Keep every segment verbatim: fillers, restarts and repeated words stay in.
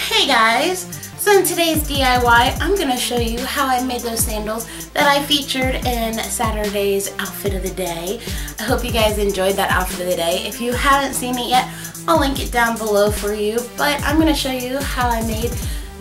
Hey guys, so in today's D I Y I'm going to show you how I made those sandals that I featured in Saturday's outfit of the day. I hope you guys enjoyed that outfit of the day. If you haven't seen it yet, I'll link it down below for you, but I'm going to show you how I made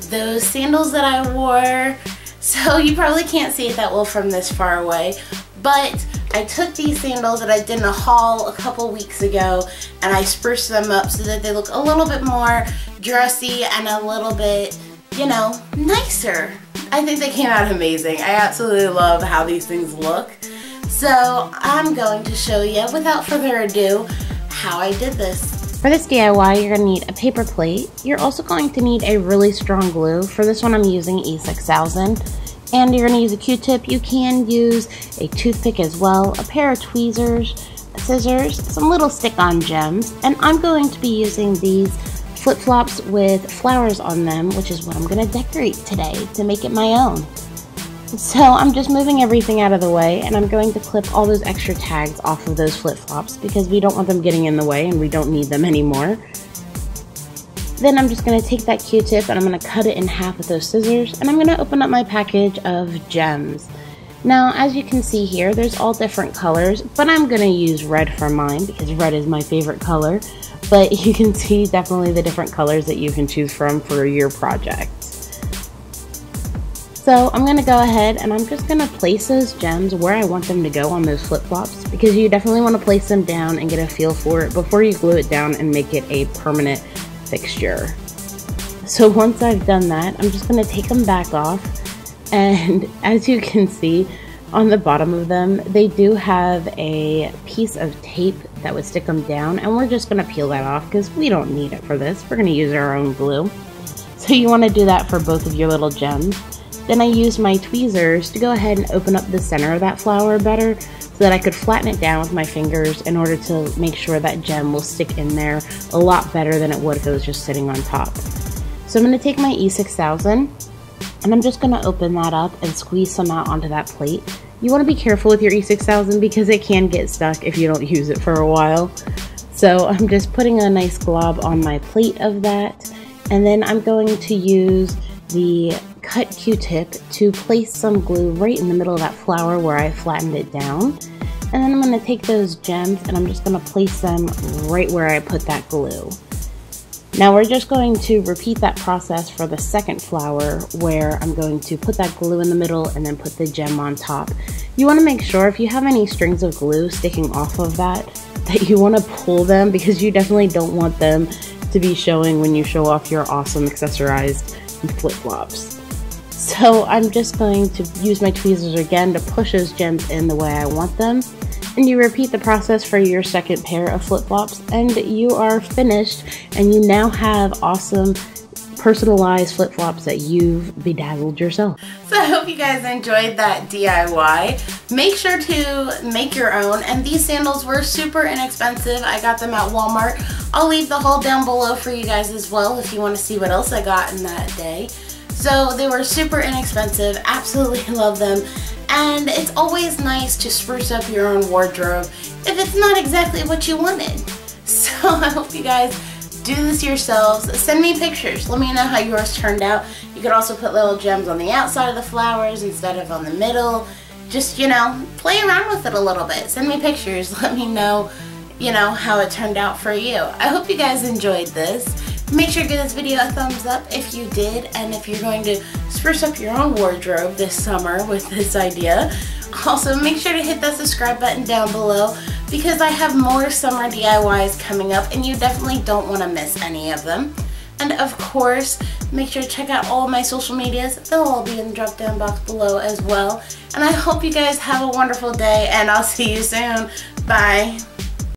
those sandals that I wore. So you probably can't see it that well from this far away, but I took these sandals that I did in a haul a couple weeks ago and I spruced them up so that they look a little bit more dressy and a little bit, you know, nicer. I think they came out amazing. I absolutely love how these things look. So I'm going to show you, without further ado, how I did this. For this D I Y, you're going to need a paper plate. You're also going to need a really strong glue. For this one, I'm using E six thousand. And you're going to use a Q-tip. You can use a toothpick as well, a pair of tweezers, scissors, some little stick-on gems. And I'm going to be using these flip-flops with flowers on them, which is what I'm going to decorate today to make it my own. So I'm just moving everything out of the way, and I'm going to clip all those extra tags off of those flip-flops because we don't want them getting in the way and we don't need them anymore. Then I'm just going to take that Q-tip and I'm going to cut it in half with those scissors, and I'm going to open up my package of gems. Now, as you can see here, there's all different colors, but I'm going to use red for mine because red is my favorite color, but you can see definitely the different colors that you can choose from for your project. So I'm going to go ahead and I'm just going to place those gems where I want them to go on those flip-flops, because you definitely want to place them down and get a feel for it before you glue it down and make it a permanent fixture. So once I've done that, I'm just going to take them back off, and as you can see on the bottom of them, they do have a piece of tape that would stick them down, and we're just going to peel that off because we don't need it for this. We're going to use our own glue. So you want to do that for both of your little gems. Then I used my tweezers to go ahead and open up the center of that flower better so that I could flatten it down with my fingers in order to make sure that gem will stick in there a lot better than it would if it was just sitting on top. So I'm going to take my E six thousand and I'm just going to open that up and squeeze some out onto that plate. You want to be careful with your E six thousand because it can get stuck if you don't use it for a while. So I'm just putting a nice glob on my plate of that, and then I'm going to use the cut Q-tip to place some glue right in the middle of that flower where I flattened it down, and then I'm going to take those gems and I'm just going to place them right where I put that glue. Now we're just going to repeat that process for the second flower, where I'm going to put that glue in the middle and then put the gem on top. You want to make sure if you have any strings of glue sticking off of that, that you want to pull them, because you definitely don't want them to be showing when you show off your awesome accessorized flip-flops. So I'm just going to use my tweezers again to push those gems in the way I want them, and you repeat the process for your second pair of flip-flops, and you are finished, and you now have awesome personalized flip-flops that you've bedazzled yourself. So I hope you guys enjoyed that D I Y. Make sure to make your own, and these sandals were super inexpensive. I got them at Walmart. I'll leave the haul down below for you guys as well if you want to see what else I got in that day. So they were super inexpensive, absolutely love them, and it's always nice to spruce up your own wardrobe if it's not exactly what you wanted. So I hope you guys do this yourselves. Send me pictures. Let me know how yours turned out. You could also put little gems on the outside of the flowers instead of on the middle. Just, you know, play around with it a little bit. Send me pictures. Let me know, you know, how it turned out for you. I hope you guys enjoyed this. Make sure to give this video a thumbs up if you did, and if you're going to spruce up your own wardrobe this summer with this idea. Also, make sure to hit that subscribe button down below, because I have more summer D I Ys coming up and you definitely don't want to miss any of them. And of course, make sure to check out all my social medias. They'll all be in the drop down box below as well. And I hope you guys have a wonderful day, and I'll see you soon. Bye.